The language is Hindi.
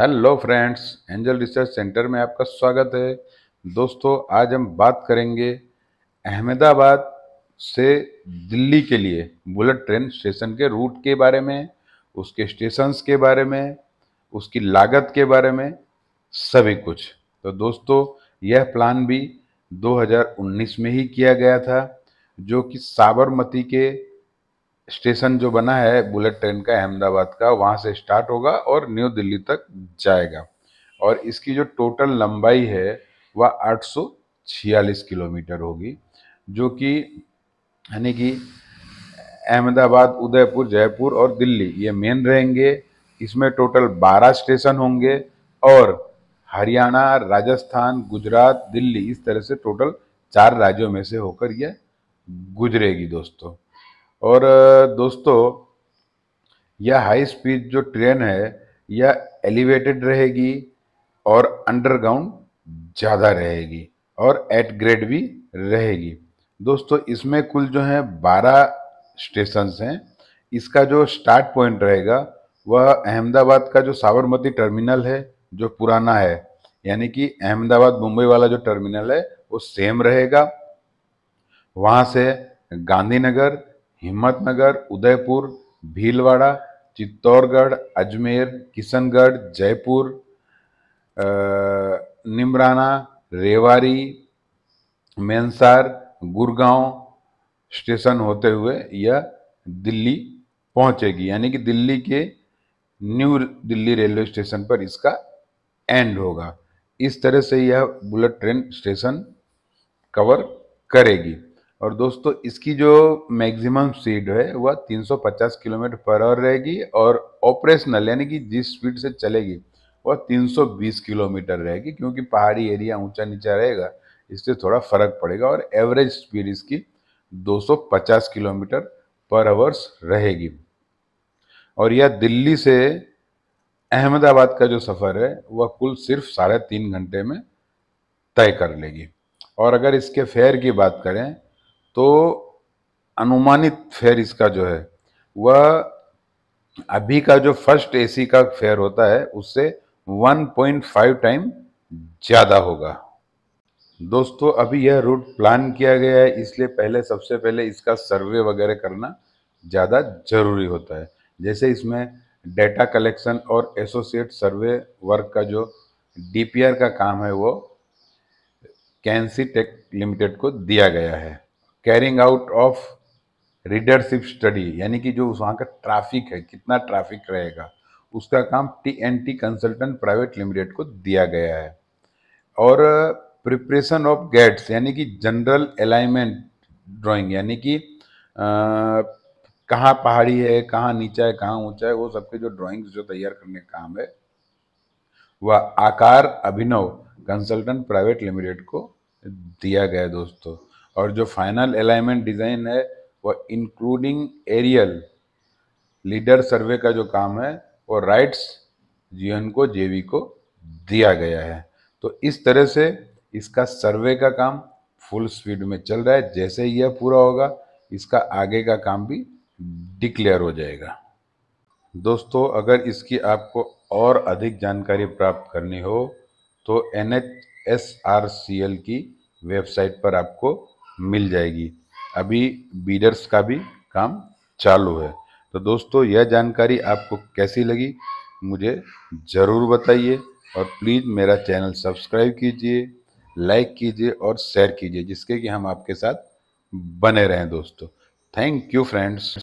Hello friends, angel research centre में आपका स्वागत है। दोस्तों, आज हम बात करेंगे अहमदाबाद से दिल्ली के लिए बुलेट ट्रेन स्टेशन के रूट के बारे में, उसके स्टेशंस के बारे में, उसकी लागत के बारे में, सभी कुछ। तो दोस्तों, यह प्लान भी 2019 में ही किया गया था, जो कि साबरमती के स्टेशन जो बना है बुलेट ट्रेन का अहमदाबाद का, वहाँ से स्टार्ट होगा और न्यू दिल्ली तक जाएगा। और इसकी जो टोटल लंबाई है वह 846 किलोमीटर होगी, जो कि यानी कि अहमदाबाद, उदयपुर, जयपुर और दिल्ली ये मेन रहेंगे। इसमें टोटल 12 स्टेशन होंगे और हरियाणा, राजस्थान, गुजरात, दिल्ली, इस तरह से टोटल 4 राज्यों में से होकर यह गुजरेगी दोस्तों। और दोस्तों, यह हाई स्पीड जो ट्रेन है यह एलिवेटेड रहेगी और अंडरग्राउंड ज़्यादा रहेगी और एट ग्रेड भी रहेगी। दोस्तों, इसमें कुल जो हैं 12 स्टेशंस हैं। इसका जो स्टार्ट पॉइंट रहेगा वह अहमदाबाद का जो साबरमती टर्मिनल है जो पुराना है, यानी कि अहमदाबाद मुंबई वाला जो टर्मिनल है वो सेम रहेगा। वहाँ से गांधीनगर, हिम्मतनगर, उदयपुर, भीलवाड़ा, चित्तौड़गढ़, अजमेर, किशनगढ़, जयपुर, निमराना, रेवाड़ी, मेनसार, गुड़गांव स्टेशन होते हुए यह दिल्ली पहुंचेगी, यानी कि दिल्ली के न्यू दिल्ली रेलवे स्टेशन पर इसका एंड होगा। इस तरह से यह बुलेट ट्रेन स्टेशन कवर करेगी। और दोस्तों, इसकी जो मैक्सिमम स्पीड है वह 350 किलोमीटर पर आवर रहेगी और ऑपरेशनल यानी कि जिस स्पीड से चलेगी वह 320 किलोमीटर रहेगी, क्योंकि पहाड़ी एरिया ऊंचा नीचा रहेगा, इससे थोड़ा फर्क पड़ेगा। और एवरेज स्पीड इसकी 250 किलोमीटर पर आवर्स रहेगी। और यह दिल्ली से अहमदाबाद का जो सफ़र है वह कुल सिर्फ 3.5 घंटे में तय कर लेगी। और अगर इसके फेयर की बात करें तो अनुमानित फेयर इसका जो है वह अभी का जो फर्स्ट एसी का फेयर होता है उससे 1.5 टाइम ज़्यादा होगा। दोस्तों, अभी यह रूट प्लान किया गया है, इसलिए सबसे पहले इसका सर्वे वगैरह करना ज़्यादा ज़रूरी होता है। जैसे इसमें डेटा कलेक्शन और एसोसिएट सर्वे वर्क का जो डीपीआर का काम है वो कैंसी टेक लिमिटेड को दिया गया है। Carrying out of readership study, यानी कि जो वहाँ का ट्रैफिक है, कितना ट्रैफिक रहेगा, उसका काम TNT कंसल्टेंट प्राइवेट लिमिटेड को दिया गया है। और प्रिपरेशन ऑफ गेट्स, यानी कि जनरल अलाइनमेंट ड्राइंग, यानी कि कहाँ पहाड़ी है, कहाँ नीचा है, कहाँ ऊंचा है, वो सबके जो ड्राइंग्स जो तैयार करने का काम है वह आकार अभिनव कंसल्टेंट प्राइवेट लिमिटेड को दिया गया है दोस्तों। और जो फाइनल अलाइनमेंट डिज़ाइन है वह इंक्लूडिंग एरियल लीडर सर्वे का जो काम है वो राइट्स GN को को दिया गया है। तो इस तरह से इसका सर्वे का काम फुल स्पीड में चल रहा है। जैसे ही यह पूरा होगा इसका आगे का काम भी डिक्लेयर हो जाएगा। दोस्तों, अगर इसकी आपको और अधिक जानकारी प्राप्त करनी हो तो NHSRCL की वेबसाइट पर आपको मिल जाएगी। अभी बीडर्स का भी काम चालू है। तो दोस्तों, यह जानकारी आपको कैसी लगी मुझे ज़रूर बताइए और प्लीज़ मेरा चैनल सब्सक्राइब कीजिए, लाइक कीजिए और शेयर कीजिए, जिसके कि हम आपके साथ बने रहें दोस्तों। Thank you friends.